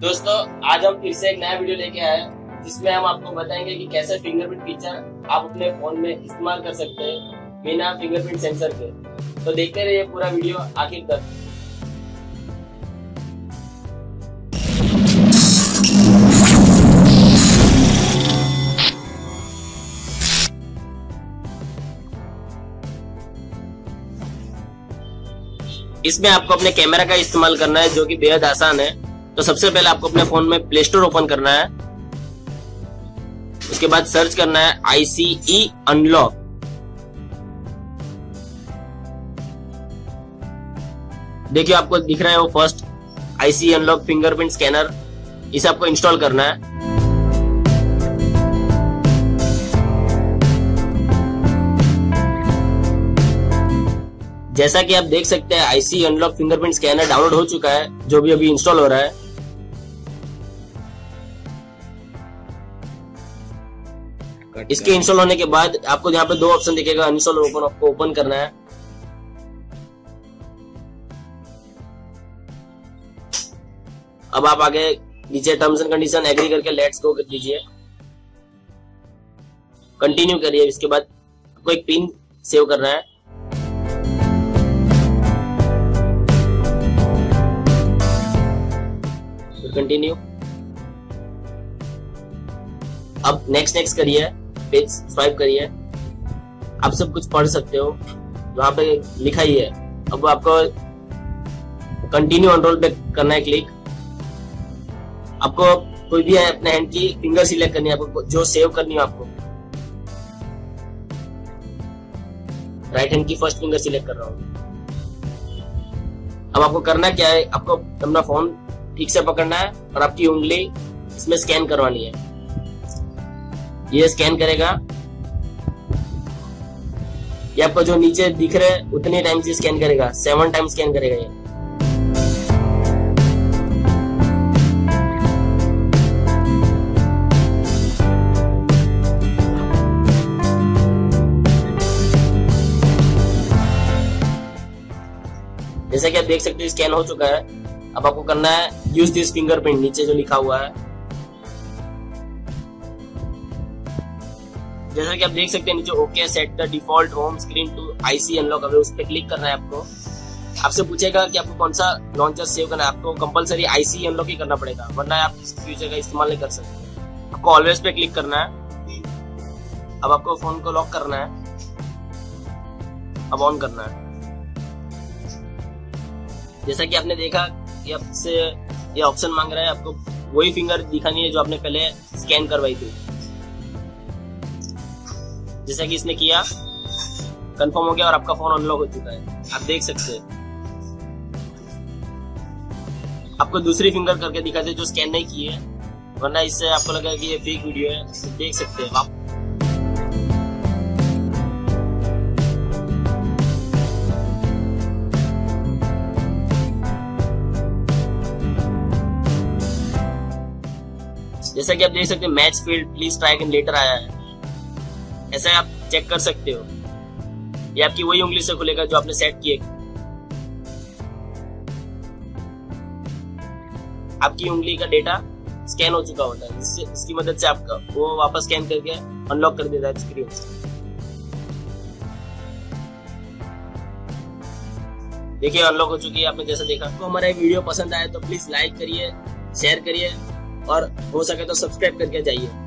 दोस्तों आज हम फिर से एक नया वीडियो लेके आए हैं जिसमें हम आपको बताएंगे कि कैसे फिंगरप्रिंट फीचर आप अपने फोन में इस्तेमाल कर सकते हैं बिना फिंगरप्रिंट सेंसर के। तो देखते रहिए पूरा वीडियो आखिर तक। इसमें आपको अपने कैमरा का इस्तेमाल करना है जो कि बेहद आसान है। तो सबसे पहले आपको अपने फोन में प्ले स्टोर ओपन करना है, उसके बाद सर्च करना है ICE अनलॉक। देखिए आपको दिख रहा है वो first ICE unlock fingerprint scanner, इसे आपको इंस्टॉल करना है। जैसा कि आप देख सकते हैं ICE unlock fingerprint scanner download हो चुका है, जो भी अभी इंस्टॉल हो रहा है। इसके इंस्टॉल होने के बाद आपको यहाँ पे दो ऑप्शन दिखेगा, अनइंस्टॉल और ओपन, आपको ओपन करना है। अब आप आगे नीचे टर्म्स एंड कंडीशन एग्री करके लेट्स गो कर दीजिए, कंटिन्यू करिए। इसके बाद आपको एक पिन सेव करना है। कंटिन्यू। अब नेक्स्ट करिए, पेज स्वाइप करिए। आप सब कुछ पढ़ सकते हो, वहां पे लिखा ही है। अब आपको कंटिन्यू कंट्रोल पे करना है क्लिक। आपको कोई भी है अपने हैंड की फिंगर सिलेक्ट करनी है, आपको जो सेव करनी हो। आपको राइट हैंड की फर्स्ट फिंगर सिलेक्ट कर रहा हूँ। अब आपको करना क्या है, आपको अपना फोन ठीक से पकड़ना है और आपकी उंगली इसमें स्कैन करवानी है। ये स्कैन करेगा, ये आपको जो नीचे दिख रहे उतने टाइम से स्कैन करेगा, 7 टाइम स्कैन करेगा ये। जैसा कि आप देख सकते हो स्कैन हो चुका है। अब आपको करना है यूज दिस फिंगरप्रिंट, नीचे जो लिखा हुआ है। जैसा कि आप देख सकते हैं नीचे okay set the default home screen to ICE unlock, अब उस पर क्लिक करना है। आपको आपसे पूछेगा कि आपको कौन सा लॉन्चर सेव करना है। आपको कंपलसरी ICE अनलॉक ही करना पड़ेगा, वरना आप इस फ्यूचर का इस्तेमाल नहीं कर सकते। आपको ऑलवेज पे क्लिक करना है। अब आपको फोन को लॉक करना है, अब ऑन करना है। जैसा कि आपने देखा कि आपसे ये ऑप्शन मांग रहा है, आपको वही फिंगर दिखानी है जो आपने पहले स्कैन करवाई थी। जैसा कि इसने किया, कंफर्म हो गया और आपका फोन अनलॉक हो चुका है। आप देख सकते हैं। आपको दूसरी फिंगर करके दिखाते जो स्कैन नहीं की है, वरना इससे आपको लगा कि ये फेक वीडियो है। तो देख सकते हैं आप। जैसा कि आप देख सकते हैं match field please try again later आया है, ऐसा आप चेक कर सकते हो। ये आपकी वही उंगली से खुलेगा जो आपने सेट किए। आपकी उंगली का डेटा स्कैन हो चुका होता है, इससे इसकी मदद से आपका वो वापस स्कैन करके अनलॉक कर देता है स्क्रीन। देखिए अनलॉक हो चुकी है, आपने जैसा देखा। तो हमारा ये वीडियो पसंद आया तो प्लीज लाइक करिए, शेयर करिए और हो सके तो सब्सक्राइब करके जाइए।